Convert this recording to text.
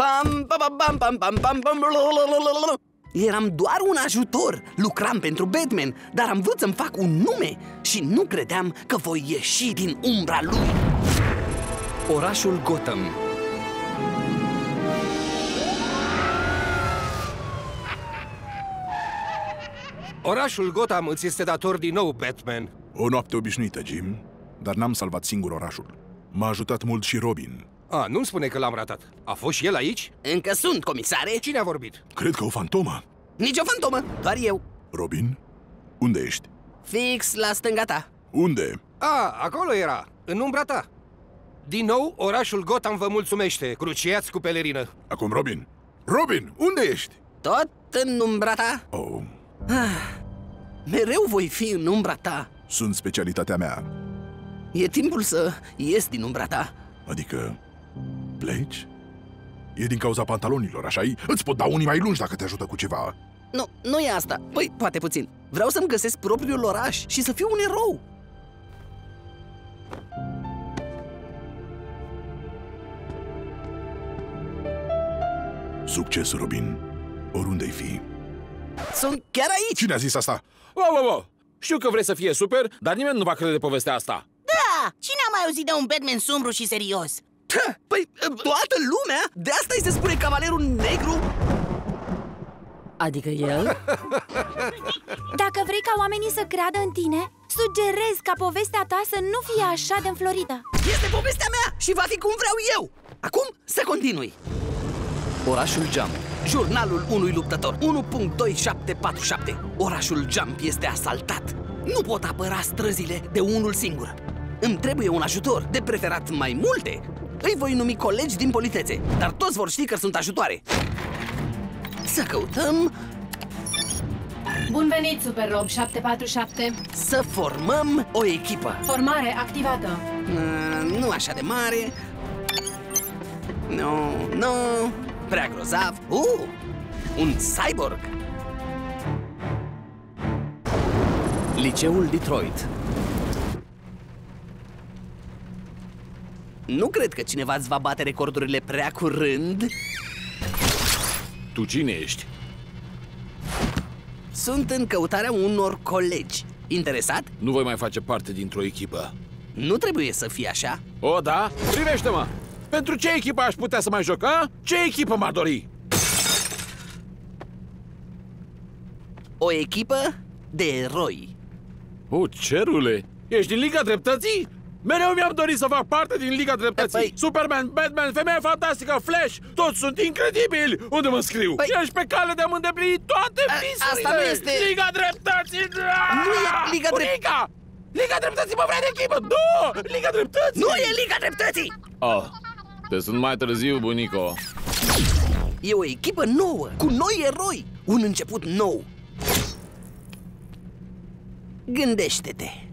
pam, pam, pam, pam, pam, pam, pam. Eram doar un ajutor, lucram pentru Batman, dar am vrut să-mi fac un nume și nu credeam că voi ieși din umbra lui. Orașul Gotham. Orașul Gotham îți este dator din nou, Batman. O noapte obișnuită, Jim, dar n-am salvat singur orașul. M-a ajutat mult și Robin. A, nu-mi spune că l-am ratat. A fost și el aici? Încă sunt, comisare. Cine a vorbit? Cred că o fantomă. Nici o fantomă, doar eu. Robin, unde ești? Fix la stânga ta. Unde? A, acolo era, în umbra ta. Din nou, orașul Gotham vă mulțumește, cruciați cu pelerină. Acum, Robin. Robin, unde ești? Tot în umbra ta. Oh. Ah, mereu voi fi în umbra ta. Sunt specialitatea mea. E timpul să ies din umbra ta. Adică... pleci? E din cauza pantalonilor, așa-i? Îți pot da unii mai lungi dacă te ajută cu ceva. Nu, nu e asta. Păi, poate puțin. Vreau să-mi găsesc propriul oraș și să fiu un erou. Succes, Robin. Oriunde-i fi. Sunt chiar aici! Cine a zis asta? Wow! Știu că vrei să fie super, dar nimeni nu va crede povestea asta. Da! Cine a mai auzit de un Batman sumbru și serios? Păi, toată lumea? De asta îi se spune Cavalerul Negru? Adică el? Dacă vrei ca oamenii să creadă în tine, sugerez ca povestea ta să nu fie așa de înflorită. Este povestea mea și va fi cum vreau eu! Acum să continui! Orașul Jump. Jurnalul unui luptător. 1.2747. Orașul Jump este asaltat. Nu pot apăra străzile de unul singur. Îmi trebuie un ajutor, de preferat mai multe. Îi voi numi colegi din politețe, dar toți vor ști că sunt ajutoare. Să căutăm... Bun venit, Super Rob 747. Să formăm o echipă. Formare activată. Nu așa de mare. Nu, prea grozav. Un cyborg. Liceul Detroit. Nu cred că cineva îți va bate recordurile prea curând. Tu cine ești? Sunt în căutarea unor colegi. Interesat? Nu voi mai face parte dintr-o echipă. Nu trebuie să fie așa. O, da? Privește-mă! Pentru ce echipă aș putea să mai joc, a? Ce echipă m-ar dori? O echipă de eroi. O, cerule! Ești din Liga Dreptății? Mereu mi-am dorit să fac parte din Liga Dreptății. Păi... Superman, Batman, Femeia Fantastică, Flash, toți sunt incredibili! Unde mă scriu? Păi... ești pe cale de a-mi îndeplini toate visurile! Asta nu este... Liga Dreptății! Nu e Liga Dreptății! Liga Dreptății mă vrea de echipă! Nu! Liga Dreptății! Nu e Liga Dreptății! Oh, te sunt mai târziu, bunico. E o echipă nouă, cu noi eroi! Un început nou! Gândește-te!